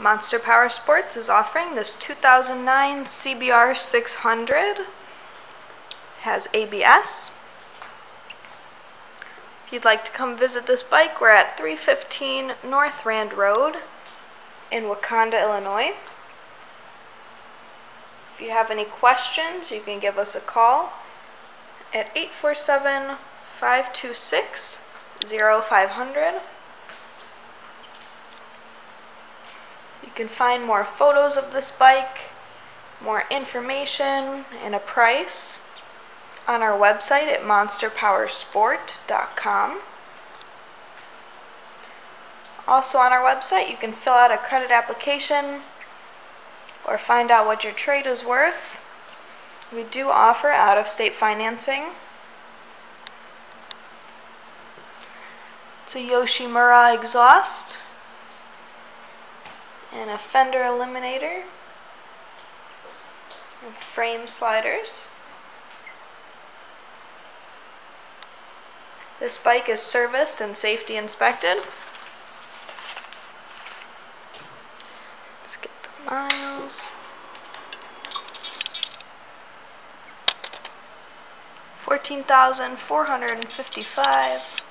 Monster Power Sports is offering this 2009 CBR 600. It has ABS. If you'd like to come visit this bike, we're at 315 North Rand Road in Wauconda, Illinois. If you have any questions, you can give us a call at 847-526-0500. You can find more photos of this bike, more information, and a price on our website at monsterpowersport.com. Also on our website, you can fill out a credit application or find out what your trade is worth. We do offer out-of-state financing. It's a Yoshimura exhaust and a fender eliminator with frame sliders. This bike is serviced and safety inspected. Let's get the miles. 14,455.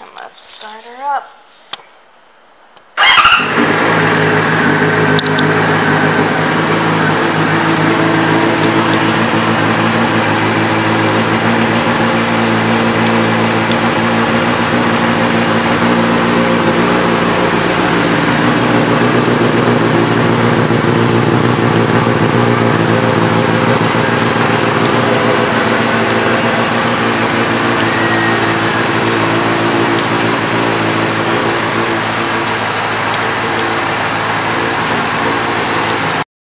And let's start her up.